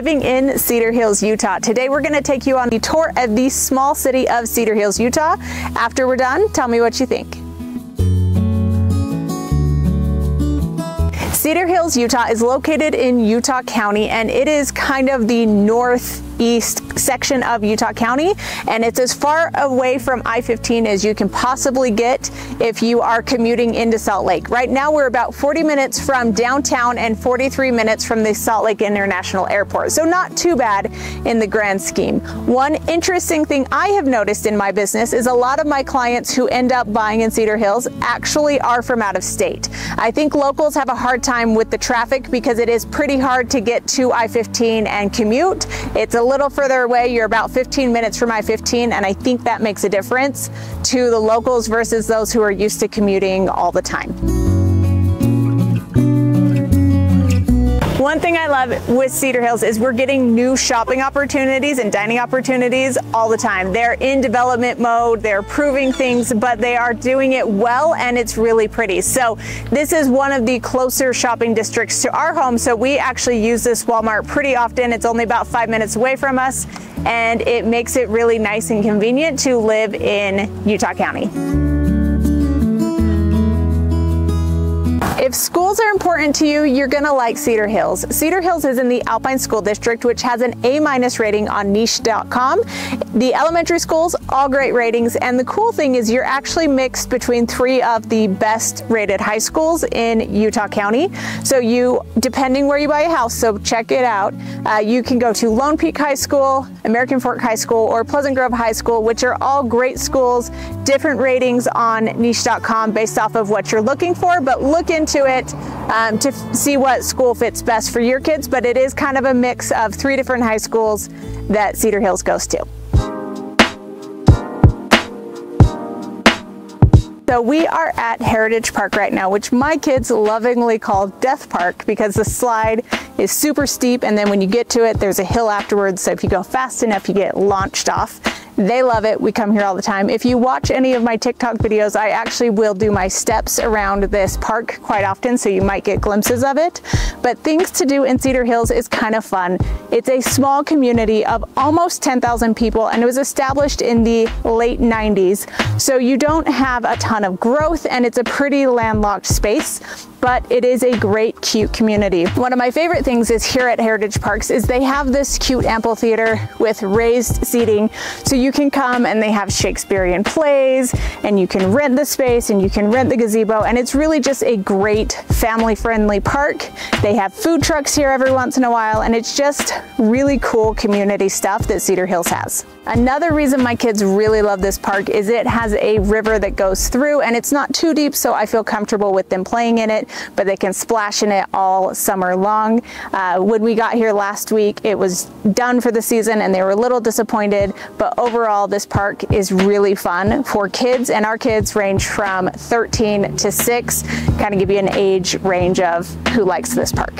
living in Cedar Hills, Utah. Today we're going to take you on the tour of the small city of Cedar Hills, Utah. After we're done, tell me what you think. Cedar Hills, Utah is located in Utah County, and it is kind of the northeast section of Utah County, and it's as far away from I-15 as you can possibly get if you are commuting into Salt Lake. Right now we're about 40 minutes from downtown and 43 minutes from the Salt Lake International Airport, so not too bad in the grand scheme. One interesting thing I have noticed in my business is a lot of my clients who end up buying in Cedar Hills actually are from out of state. I think locals have a hard time with the traffic because it is pretty hard to get to I-15 and commute. It's a little further away. You're about 15 minutes from I-15, and I think that makes a difference to the locals versus those who are used to commuting all the time. One thing I love with Cedar Hills is we're getting new shopping opportunities and dining opportunities all the time. They're in development mode, they're proving things, but they are doing it well, and it's really pretty. So this is one of the closer shopping districts to our home, so we actually use this Walmart pretty often. It's only about 5 minutes away from us, and it makes it really nice and convenient to live in Utah County. If schools are important to you, you're going to like Cedar Hills. Cedar Hills is in the Alpine School District, which has an A- rating on niche.com. The elementary schools, all great ratings. And the cool thing is you're actually mixed between three of the best rated high schools in Utah County. So you, depending where you buy a house, so check it out, you can go to Lone Peak High School, American Fork High School, or Pleasant Grove High School, which are all great schools, different ratings on niche.com based off of what you're looking for, but look into it to see what school fits best for your kids, but it is kind of a mix of three different high schools that Cedar Hills goes to. So we are at Heritage Park right now, which my kids lovingly call Death Park because the slide is super steep, and then when you get to it, there's a hill afterwards, so if you go fast enough, you get launched off. They love it. We come here all the time. If you watch any of my TikTok videos, I actually will do my steps around this park quite often, so you might get glimpses of it. But things to do in Cedar Hills is kind of fun. It's a small community of almost 10,000 people, and it was established in the late 90s. So you don't have a ton of growth, and it's a pretty landlocked space, but it is a great, cute community. One of my favorite things is here at Heritage Parks is they have this cute amphitheater with raised seating. So you can come and they have Shakespearean plays, and you can rent the space, and you can rent the gazebo. And it's really just a great family-friendly park. They have food trucks here every once in a while, and it's just really cool community stuff that Cedar Hills has. Another reason my kids really love this park is it has a river that goes through, and it's not too deep, so I feel comfortable with them playing in it, but they can splash in it all summer long. When we got here last week, it was done for the season and they were a little disappointed, but overall this park is really fun for kids, and our kids range from 13 to 6, kind of give you an age range of who likes this park.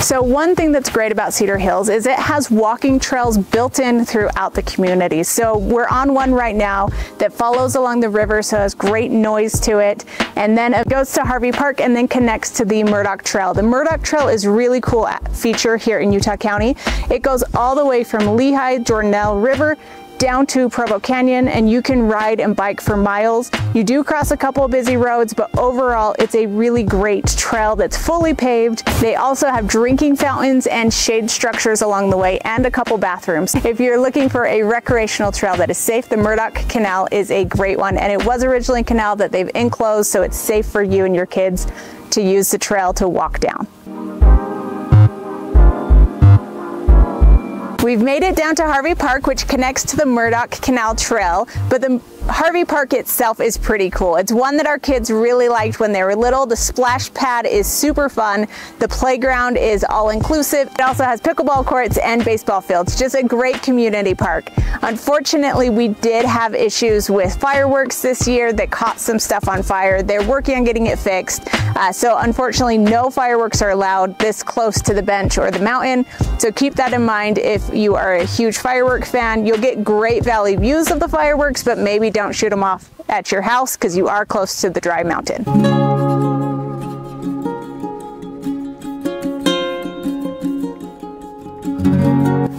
So one thing that's great about Cedar Hills is it has walking trails built in throughout the community. So we're on one right now that follows along the river, so it has great noise to it. And then it goes to Harvey Park and then connects to the Murdock Trail. The Murdock Trail is a really cool feature here in Utah County. It goes all the way from Lehi, Jordanell River, down to Provo Canyon, and you can ride and bike for miles. You do cross a couple of busy roads, but overall it's a really great trail that's fully paved. They also have drinking fountains and shade structures along the way and a couple bathrooms. If you're looking for a recreational trail that is safe, the Murdock Canal is a great one, and it was originally a canal that they've enclosed, so it's safe for you and your kids to use the trail to walk down. We've made it down to Harvey Park, which connects to the Murdock Canal Trail, but the Harvey Park itself is pretty cool. It's one that our kids really liked when they were little. The splash pad is super fun. The playground is all-inclusive. It also has pickleball courts and baseball fields. Just a great community park. Unfortunately, we did have issues with fireworks this year that caught some stuff on fire. They're working on getting it fixed. So unfortunately, no fireworks are allowed this close to the bench or the mountain. So keep that in mind if you are a huge firework fan. You'll get great valley views of the fireworks, but maybe don't shoot them off at your house because you are close to the dry mountain.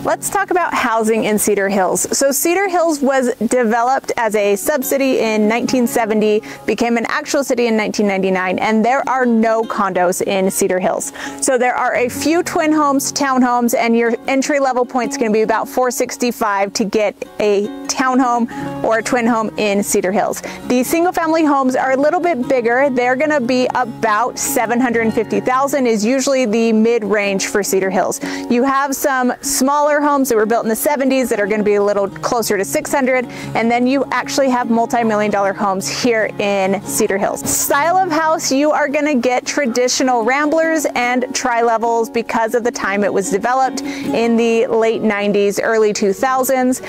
Let's talk about housing in Cedar Hills. So Cedar Hills was developed as a sub-city in 1970, became an actual city in 1999, and there are no condos in Cedar Hills. So there are a few twin homes, townhomes, and your entry level point's gonna be about $465 to get a townhome or a twin home in Cedar Hills. The single family homes are a little bit bigger. They're gonna be about $750,000 is usually the mid-range for Cedar Hills. You have some smaller homes that were built in the 70s that are going to be a little closer to 600, and then you actually have multi-million-dollar homes here in Cedar Hills. Style of house, you are going to get traditional ramblers and tri-levels because of the time it was developed in the late 90s, early 2000s,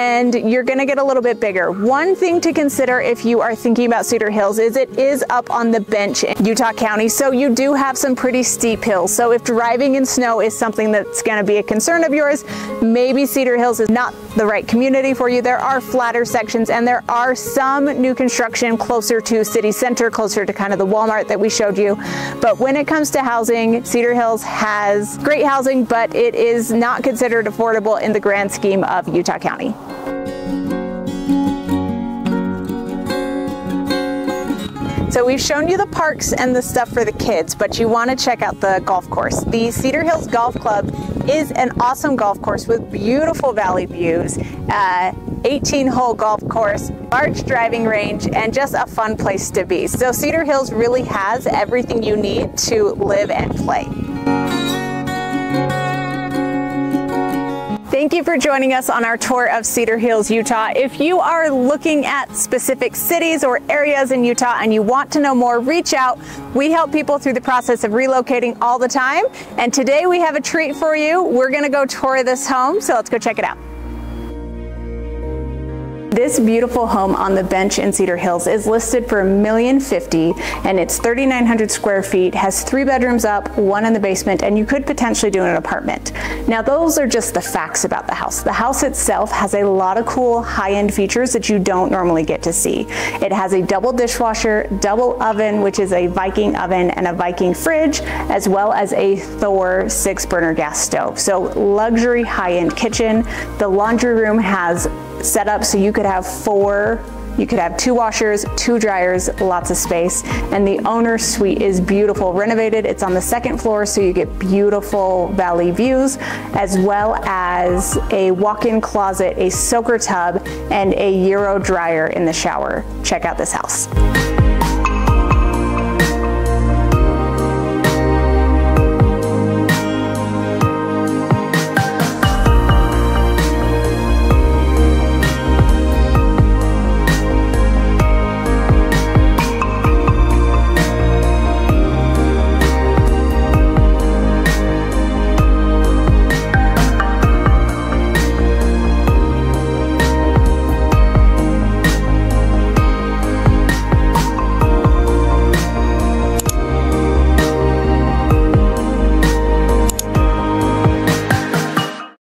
and you're going to get a little bit bigger. One thing to consider if you are thinking about Cedar Hills is it is up on the bench in Utah County, so you do have some pretty steep hills. So if driving in snow is something that's going to be a concern of yours, maybe Cedar Hills is not the right community for you. There are flatter sections, and there are some new construction closer to city center, closer to kind of the Walmart that we showed you. But when it comes to housing, Cedar Hills has great housing, but it is not considered affordable in the grand scheme of Utah County. So we've shown you the parks and the stuff for the kids, but you want to check out the golf course. The Cedar Hills Golf Club is an awesome golf course with beautiful valley views, 18-hole golf course, large driving range, and just a fun place to be. So Cedar Hills really has everything you need to live and play. Thank you for joining us on our tour of Cedar Hills, Utah. If you are looking at specific cities or areas in Utah and you want to know more, reach out. We help people through the process of relocating all the time. And today we have a treat for you. We're going to go tour this home, so let's go check it out. This beautiful home on the bench in Cedar Hills is listed for $1,050,000, and it's 3,900 square feet, has 3 bedrooms up, 1 in the basement, and you could potentially do an apartment. Now those are just the facts about the house. The house itself has a lot of cool high-end features that you don't normally get to see. It has a double dishwasher, double oven, which is a Viking oven and a Viking fridge, as well as a Thor 6-burner gas stove. So luxury high-end kitchen. The laundry room has set up so you could have 2 washers, 2 dryers, lots of space. And the owner's suite is beautiful, renovated. It's on the 2nd floor, so you get beautiful valley views, as well as a walk-in closet, a soaker tub, and a Euro dryer in the shower. Check out this house.